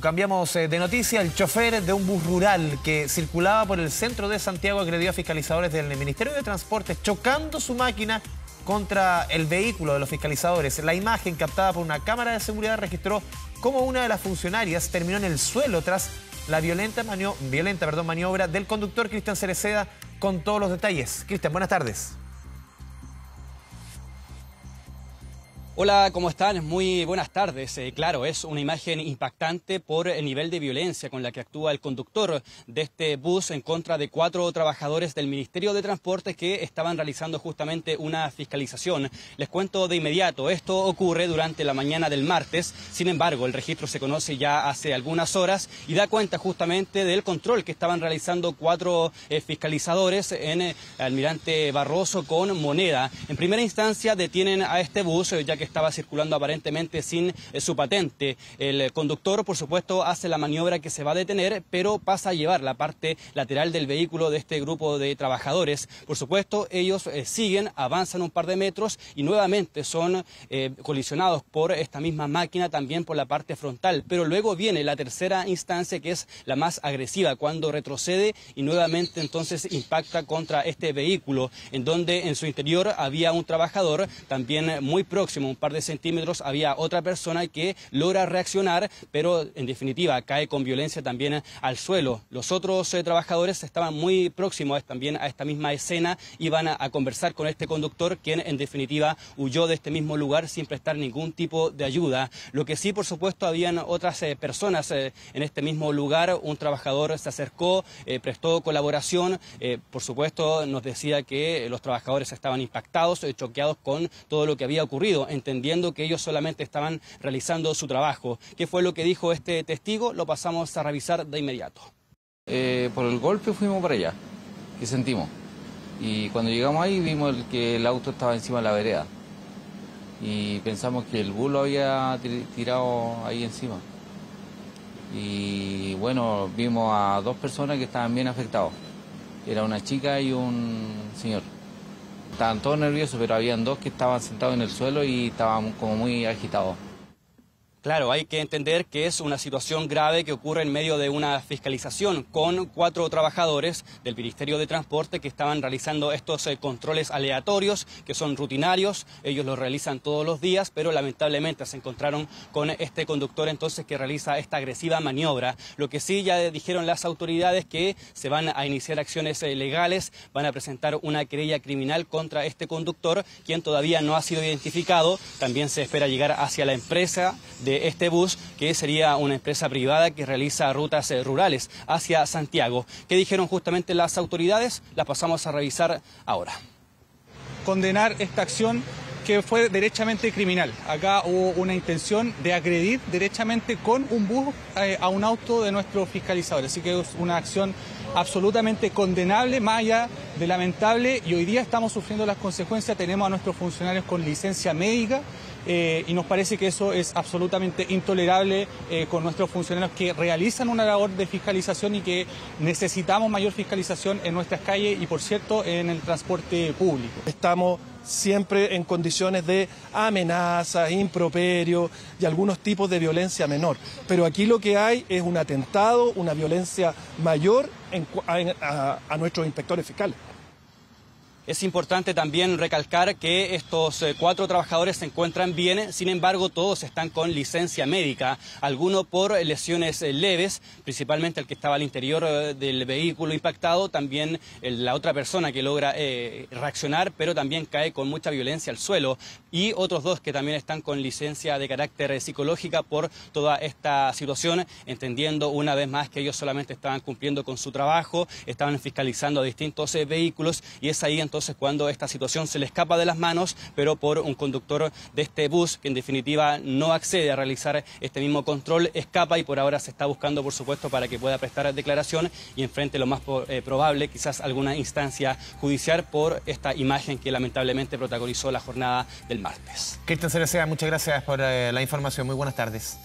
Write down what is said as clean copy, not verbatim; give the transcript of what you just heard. Cambiamos de noticia. El chofer de un bus rural que circulaba por el centro de Santiago agredió a fiscalizadores del Ministerio de Transporte chocando su máquina contra el vehículo de los fiscalizadores. La imagen captada por una cámara de seguridad registró cómo una de las funcionarias terminó en el suelo tras la violenta maniobra del conductor. Cristián Cereceda con todos los detalles. Cristian, buenas tardes. Hola, ¿cómo están? Muy buenas tardes. Claro, es una imagen impactante por el nivel de violencia con la que actúa el conductor de este bus en contra de 4 trabajadores del Ministerio de Transporte que estaban realizando justamente una fiscalización. Les cuento de inmediato, esto ocurre durante la mañana del martes. Sin embargo, el registro se conoce ya hace algunas horas y da cuenta justamente del control que estaban realizando 4 fiscalizadores en Almirante Barroso con Moneda. En primera instancia detienen a este bus, ya que estaba circulando aparentemente sin su patente. El conductor, por supuesto, hace la maniobra que se va a detener, pero pasa a llevar la parte lateral del vehículo de este grupo de trabajadores. Por supuesto, ellos siguen, avanzan un par de metros y nuevamente son colisionados por esta misma máquina, también por la parte frontal. Pero luego viene la tercera instancia, que es la más agresiva, cuando retrocede y nuevamente entonces impacta contra este vehículo, en donde en su interior había un trabajador también muy próximo. Un par de centímetros había otra persona que logra reaccionar, pero en definitiva cae con violencia también al suelo. Los otros trabajadores estaban muy próximos también a esta misma escena, iban a conversar con este conductor, quien en definitiva huyó de este mismo lugar sin prestar ningún tipo de ayuda. Lo que sí, por supuesto, habían otras personas en este mismo lugar. Un trabajador se acercó, prestó colaboración, por supuesto nos decía que los trabajadores estaban impactados, choqueados con todo lo que había ocurrido, entendiendo que ellos solamente estaban realizando su trabajo. ¿Qué fue lo que dijo este testigo? Lo pasamos a revisar de inmediato. Por el golpe fuimos para allá, que sentimos. Y cuando llegamos ahí vimos que el auto estaba encima de la vereda. Y pensamos que el bus lo había tirado ahí encima. Y bueno, vimos a 2 personas que estaban bien afectados. Era una chica y un señor. Estaban todos nerviosos, pero habían 2 que estaban sentados en el suelo y estaban como muy agitados. Claro, hay que entender que es una situación grave que ocurre en medio de una fiscalización con 4 trabajadores del Ministerio de Transporte que estaban realizando estos controles aleatorios, que son rutinarios. Ellos los realizan todos los días, pero lamentablemente se encontraron con este conductor entonces que realiza esta agresiva maniobra. Lo que sí ya dijeron las autoridades que se van a iniciar acciones legales, van a presentar una querella criminal contra este conductor, quien todavía no ha sido identificado. También se espera llegar hacia la empresa de este bus, que sería una empresa privada que realiza rutas rurales hacia Santiago. ¿Qué dijeron justamente las autoridades? Las pasamos a revisar ahora. Condenar esta acción que fue derechamente criminal. Acá hubo una intención de agredir derechamente con un bus a un auto de nuestros fiscalizadores. Así que es una acción absolutamente condenable, más allá de lamentable, y hoy día estamos sufriendo las consecuencias. Tenemos a nuestros funcionarios con licencia médica y nos parece que eso es absolutamente intolerable con nuestros funcionarios que realizan una labor de fiscalización y que necesitamos mayor fiscalización en nuestras calles y, por cierto, en el transporte público. Estamos siempre en condiciones de amenazas, improperio y algunos tipos de violencia menor. Pero aquí lo que hay es un atentado, una violencia mayor a nuestros inspectores fiscales. Es importante también recalcar que estos 4 trabajadores se encuentran bien, sin embargo todos están con licencia médica, algunos por lesiones leves, principalmente el que estaba al interior del vehículo impactado, también la otra persona que logra reaccionar, pero también cae con mucha violencia al suelo, y otros 2 que también están con licencia de carácter psicológica por toda esta situación, entendiendo una vez más que ellos solamente estaban cumpliendo con su trabajo, estaban fiscalizando a distintos vehículos, y es ahí entonces cuando esta situación se le escapa de las manos, pero por un conductor de este bus que en definitiva no accede a realizar este mismo control, escapa y por ahora se está buscando, por supuesto, para que pueda prestar declaración y enfrente lo más probable, quizás alguna instancia judicial por esta imagen que lamentablemente protagonizó la jornada del martes. Cristian Cereceda, muchas gracias por la información. Muy buenas tardes.